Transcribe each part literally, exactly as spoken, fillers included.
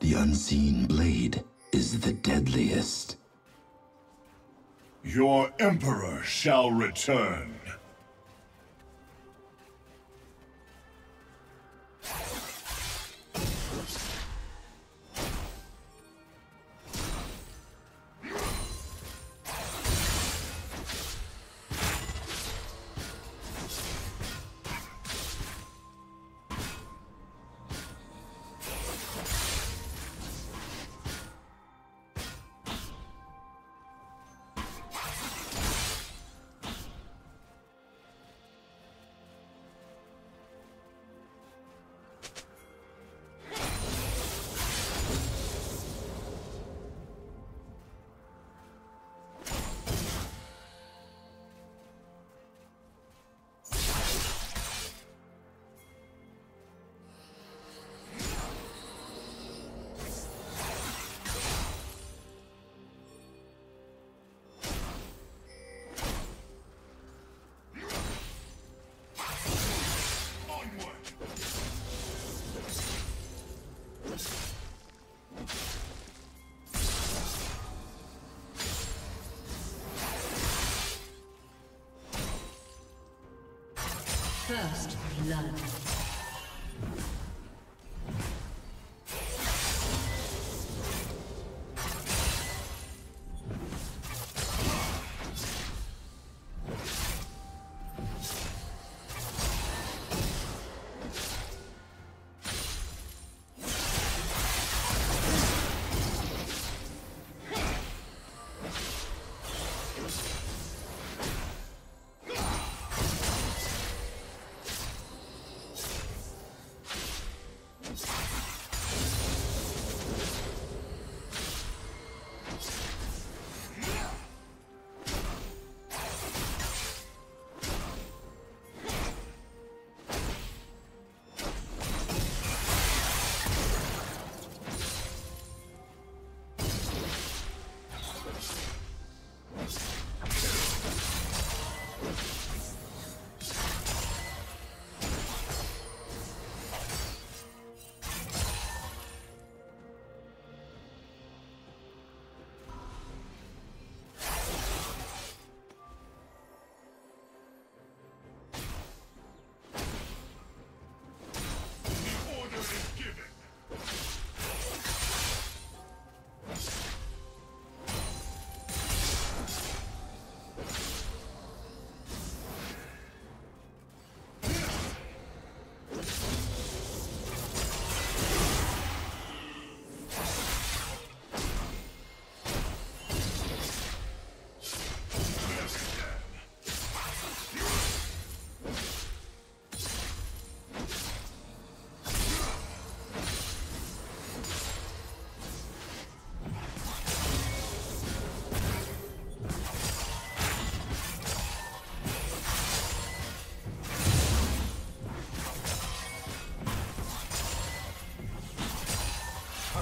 The unseen blade is the deadliest. Your Emperor shall return. First blood.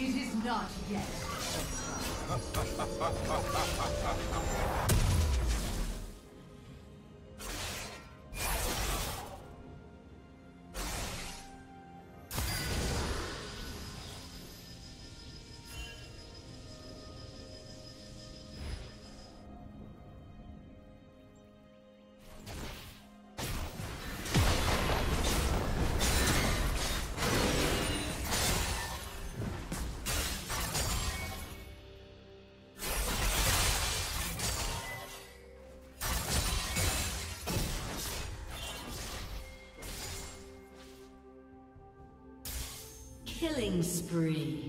It is not yet. Killing spree.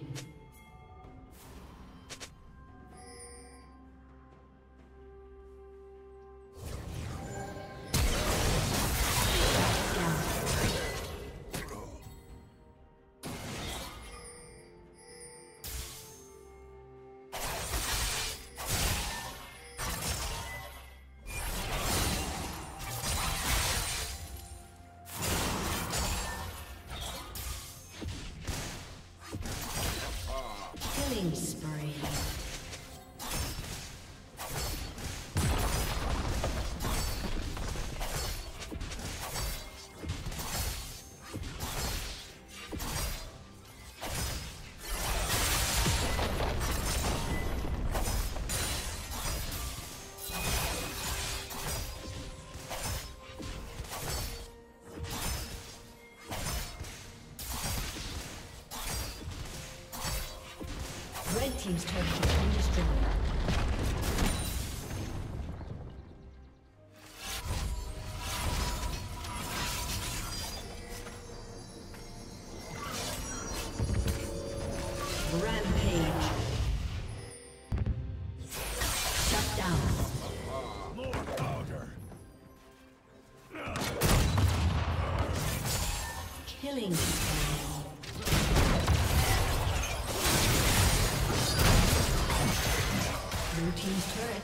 Team's turret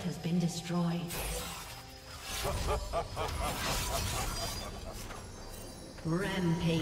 has been destroyed. Destroyed. Rampage.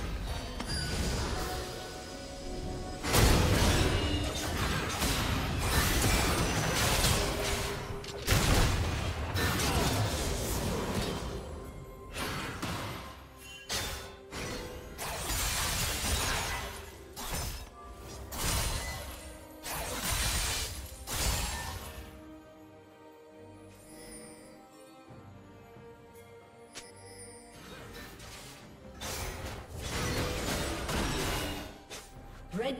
Red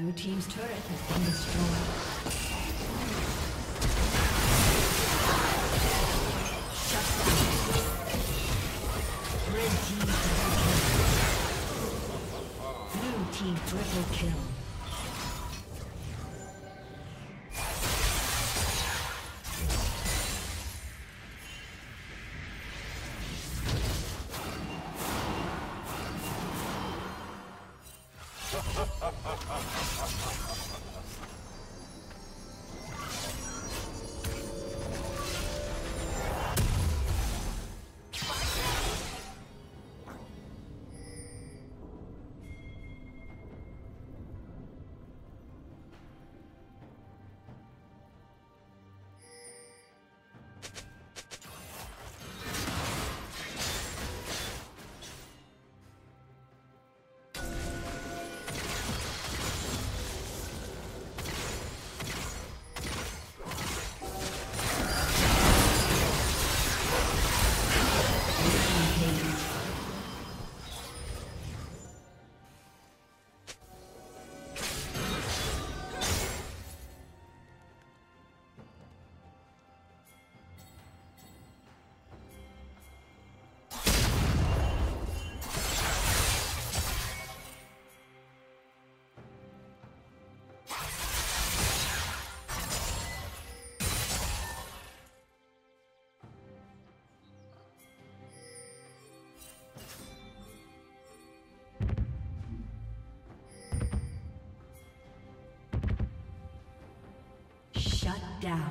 Blue team's turret has been destroyed. Team triple kill. Shut down.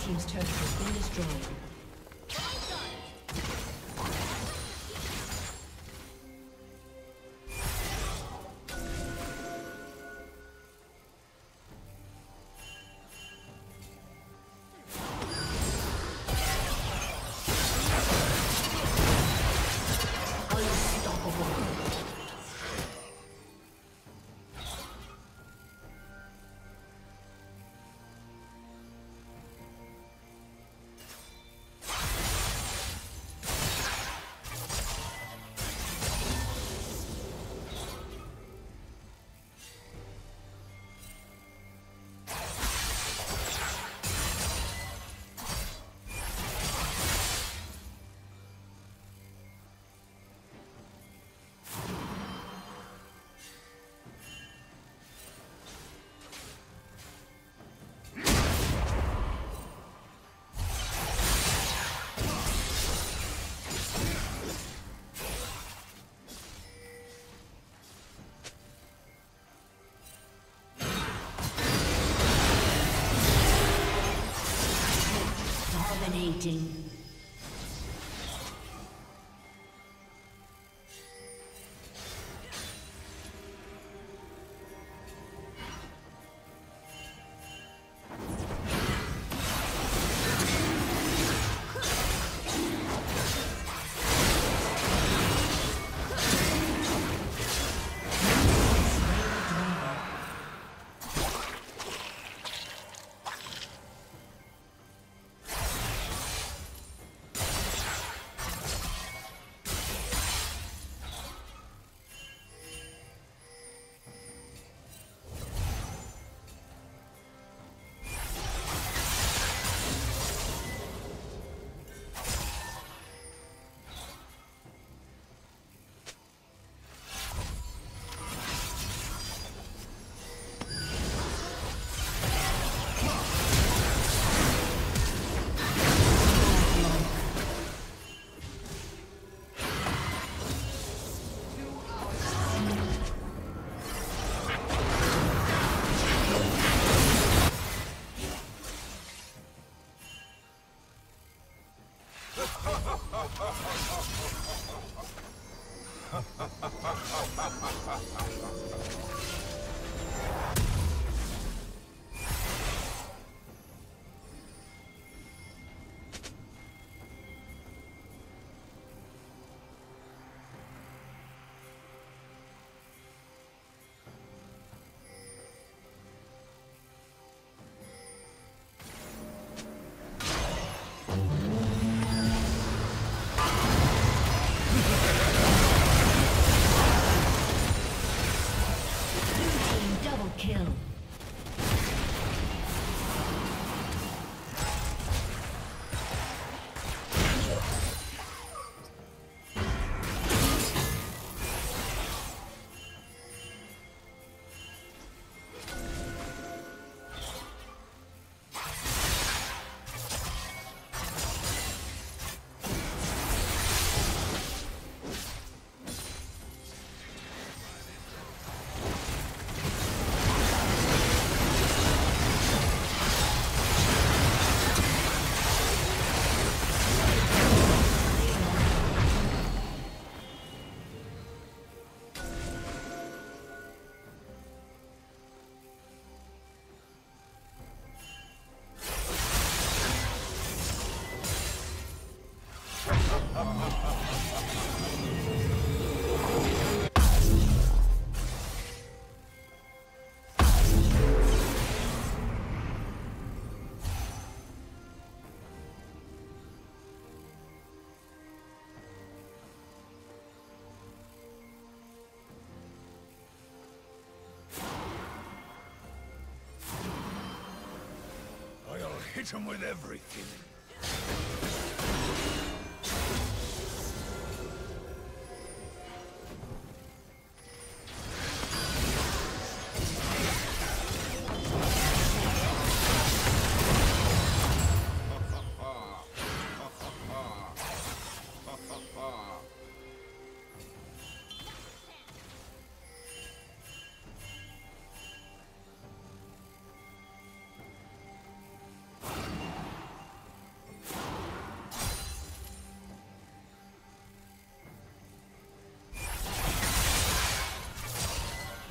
Team's turret has been destroyed. Dominating. Hit him with everything.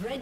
Red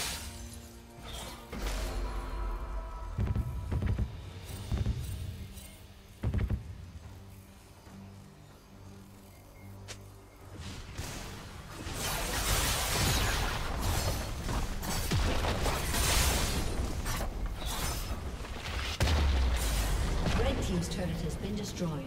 Red team's turret has been destroyed.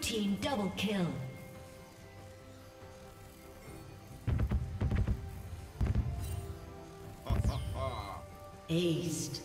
Team double kill. Aced.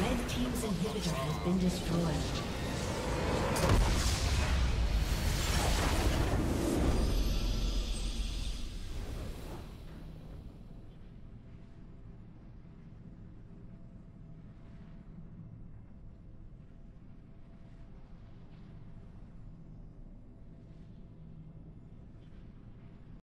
Red team's inhibitor has been destroyed.